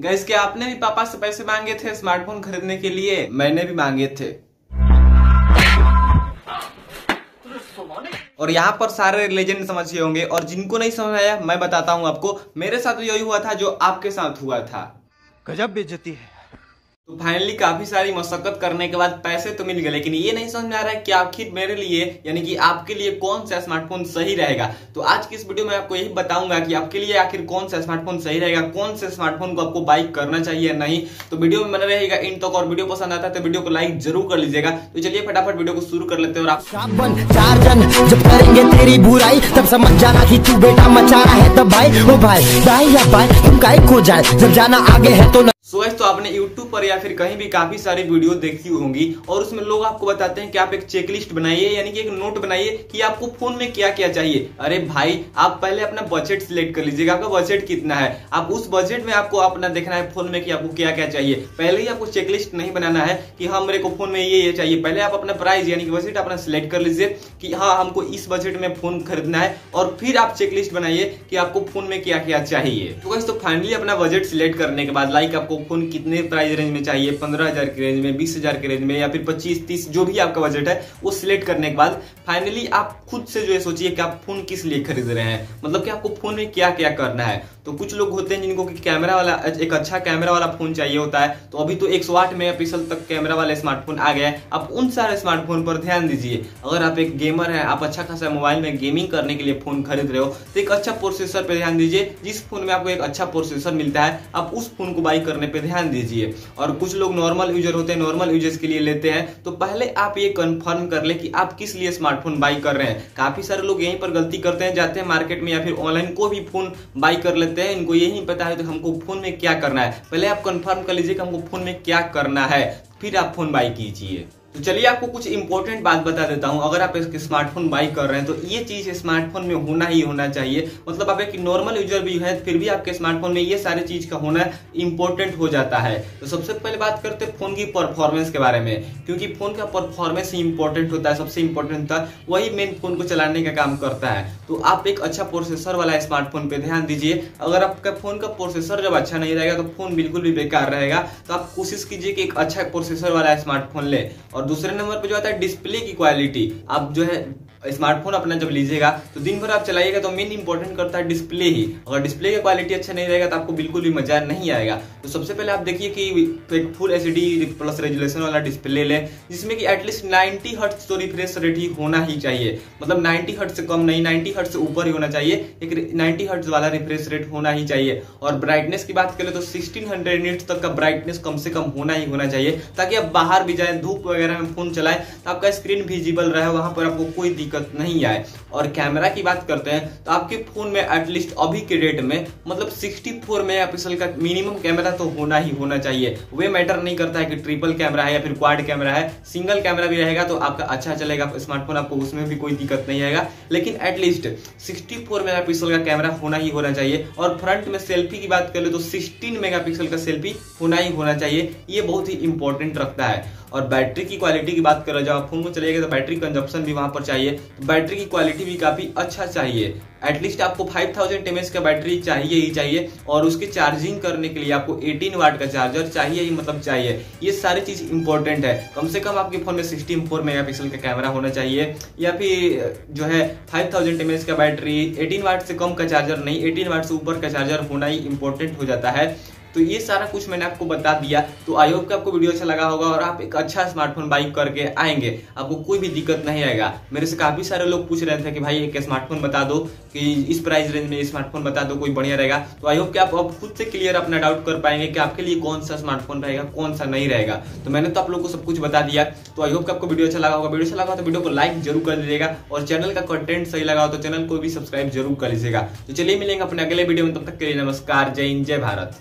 Gas के आपने भी पापा से पैसे मांगे थे स्मार्टफोन खरीदने के लिए? मैंने भी मांगे थे। और यहाँ पर सारे लेजेंड समझ गए होंगे, और जिनको नहीं समझ आया मैं बताता हूँ आपको, मेरे साथ यही हुआ था जो आपके साथ हुआ था। गजब बेइज्जती है। तो फाइनली काफी सारी मशक्कत करने के बाद पैसे तो मिल गए, लेकिन ये नहीं समझ में आ रहा है कि आखिर मेरे लिए यानी कि आपके लिए कौन सा स्मार्टफोन सही रहेगा। तो आज की इस वीडियो में आपको यही बताऊंगा कि आपके लिए आखिर कौन सा स्मार्टफोन सही रहेगा, कौन से स्मार्टफोन को आपको बाई करना चाहिए नहीं। तो वीडियो में बना रहेगा इन तक, और वीडियो पसंद आता है तो वीडियो को लाइक जरूर कर लीजिएगा। तो चलिए फटाफट वीडियो को शुरू कर लेते हैं। और आप तो आपने YouTube पर या फिर कहीं भी काफी सारी वीडियो देखी होंगी, और उसमें लोग आपको बताते हैं कि आप एक चेकलिस्ट बनाइए यानी कि एक नोट बनाइए कि आपको फोन में क्या क्या चाहिए। अरे भाई, आप पहले अपना बजट सिलेक्ट कर लीजिएगा, आपका बजट कितना है। आप उस बजट में आपको अपना देखना है फोन में कि आपको क्या क्या चाहिए। पहले ही आपको चेकलिस्ट नहीं बनाना है कि हाँ मेरे को फोन में ये चाहिए। पहले आप अपना प्राइस यानी कि बजट अपना सिलेक्ट कर लीजिए कि हाँ हमको इस बजट में फोन खरीदना है, और फिर आप चेकलिस्ट बनाइए कि आपको फोन में क्या क्या चाहिए। तो फाइनली अपना बजट सिलेक्ट करने के बाद लाइक आपको फोन कितने प्राइस रेंज में चाहिए, 15,000 की रेंज में, 20,000 की रेंज में, या फिर 25-30, जो भी आपका बजट है वो सिलेक्ट करने के बाद फाइनली आप खुद से जो है सोचिए कि आप फोन किस लिए खरीद रहे हैं, मतलब कि आपको फोन में क्या क्या करना है। तो कुछ लोग होते हैं जिनको कि कैमरा वाला, एक अच्छा कैमरा वाला फोन चाहिए होता है। तो अभी तो 108 मेगापिक्सल तक कैमरा वाले स्मार्टफोन आ गया है। आप उन सारे स्मार्टफोन पर ध्यान दीजिए। अगर आप एक गेमर हैं, आप अच्छा खासा मोबाइल में गेमिंग करने के लिए फोन खरीद रहे हो, तो एक अच्छा प्रोसेसर पर ध्यान दीजिए। जिस फोन में आपको एक अच्छा प्रोसेसर मिलता है आप उस फोन को बाई करने पर ध्यान दीजिए। और कुछ लोग नॉर्मल यूजर होते हैं, नॉर्मल यूजर्स के लिए लेते हैं। तो पहले आप ये कन्फर्म कर ले कि आप किस लिए स्मार्टफोन बाई कर रहे हैं। काफी सारे लोग यहीं पर गलती करते हैं, जाते हैं मार्केट में या फिर ऑनलाइन को भी फोन बाई कर लेते हैं। इनको यही नहीं पता है तो हमको फोन में क्या करना है। पहले आप कंफर्म कर लीजिए कि हमको फोन में क्या करना है, फिर आप फोन बाई कीजिए। तो चलिए आपको कुछ इंपॉर्टेंट बात बता देता हूं। अगर आप इसके स्मार्टफोन बाई कर रहे हैं तो ये चीज स्मार्टफोन में होना ही होना चाहिए। मतलब आप एक नॉर्मल यूजर भी हैं फिर भी आपके स्मार्टफोन में ये सारी चीज का होना इंपॉर्टेंट हो जाता है। तो सबसे पहले बात करते हैं फोन की परफॉर्मेंस के बारे में, क्योंकि फोन का परफॉर्मेंस ही इंपॉर्टेंट होता है, सबसे इंपॉर्टेंट होता है, वही मेन फोन को चलाने का काम करता है। तो आप एक अच्छा प्रोसेसर वाला स्मार्टफोन पर ध्यान दीजिए। अगर आपका फोन का प्रोसेसर जब अच्छा नहीं रहेगा तो फोन बिल्कुल भी बेकार रहेगा। तो आप कोशिश कीजिए कि एक अच्छा प्रोसेसर वाला स्मार्टफोन लें। और दूसरे नंबर पे जो आता है डिस्प्ले की क्वालिटी। आप जो है स्मार्टफोन अपना जब लीजिएगा तो दिन भर आप चलाइएगा तो मेन इंपॉर्टेंट करता है डिस्प्ले ही। अगर डिस्प्ले की क्वालिटी अच्छा नहीं रहेगा तो आपको बिल्कुल भी मजा नहीं आएगा। तो सबसे पहले आप देखिए कि एक फुल HD+ रेजुलेशन वाला डिस्प्ले लें, जिसमें कि एटलीस्ट 90 हर्ट्ज तो रिफ्रेश रेट ही होना ही चाहिए। मतलब 90 हर्ट्ज से कम नहीं, 90 हर्ट्ज से ऊपर ही होना चाहिए। एक 90 हर्ट्ज वाला रिफ्रेश रेट होना ही चाहिए। और ब्राइटनेस की बात करें तो 1600 nits तक का ब्राइटनेस कम से कम होना ही होना चाहिए, ताकि आप बाहर भी जाए, धूप वगैरह में फोन चलाएं तो आपका स्क्रीन विजिबल रहे, वहां पर आपको कोई दिक्कत नहीं आए। और कैमरा की बात करते हैं तो आपके फोन में एटलीस्ट अभी के डेट में मतलब 64 मेगापिक्सल का मिनिमम कैमरा तो होना ही होना चाहिए। वे मैटर नहीं करता है कि ट्रिपल कैमरा है या फिर क्वाड कैमरा है, सिंगल कैमरा भी रहेगा तो आपका अच्छा चलेगा स्मार्टफोन, आपको उसमें भी कोई दिक्कत नहीं आएगा। लेकिन एटलीस्ट 64 मेगापिक्सल का कैमरा होना ही होना चाहिए। और फ्रंट में सेल्फी की बात कर ले तो 16 मेगापिक्सल का सेल्फी होना ही होना चाहिए। ये बहुत ही इंपॉर्टेंट रखता है। और बैटरी की क्वालिटी की बात करें, जब आप फोन को चलेगा तो बैटरी कंजप्शन भी वहां पर चाहिए। तो बैटरी की क्वालिटी भी काफ़ी अच्छा चाहिए। एटलीस्ट आपको 5000 mAh का बैटरी चाहिए ही चाहिए। और उसके चार्जिंग करने के लिए आपको 18 वाट का चार्जर चाहिए ही, मतलब चाहिए। ये सारी चीज़ इंपॉर्टेंट है। कम से कम आपके फोन में 64 मेगापिक्सल का कैमरा होना चाहिए, या फिर जो है 5000 mAh का बैटरी, 18 वाट से कम का चार्जर नहीं, 18 वाट से ऊपर का चार्जर होना ही इंपॉर्टेंट हो जाता है। तो ये सारा कुछ मैंने आपको बता दिया। तो आई होप कि आपको वीडियो अच्छा लगा होगा और आप एक अच्छा स्मार्टफोन बाई करके आएंगे, आपको कोई भी दिक्कत नहीं आएगा। मेरे से काफ़ी सारे लोग पूछ रहे थे कि भाई एक स्मार्टफोन बता दो, कि इस प्राइस रेंज में स्मार्टफोन बता दो, कोई बढ़िया रहेगा। तो आई होप कि आप अब खुद से क्लियर अपना डाउट कर पाएंगे कि आपके लिए कौन सा स्मार्टफोन रहेगा, कौन सा नहीं रहेगा। तो मैंने तो आप लोग को सब कुछ बता दिया। तो आई होप कि आपको वीडियो अच्छा लगा होगा। वीडियो अच्छा लगा तो वीडियो को लाइक जरूर कर दीजिएगा, और चैनल का कंटेंट सही लगा हो तो चैनल को भी सब्सक्राइब जरूर कर लीजिएगा। तो चलिए मिलेंगे अपने अगले वीडियो में, तब तक के लिए नमस्कार, जय हिंद, जय भारत।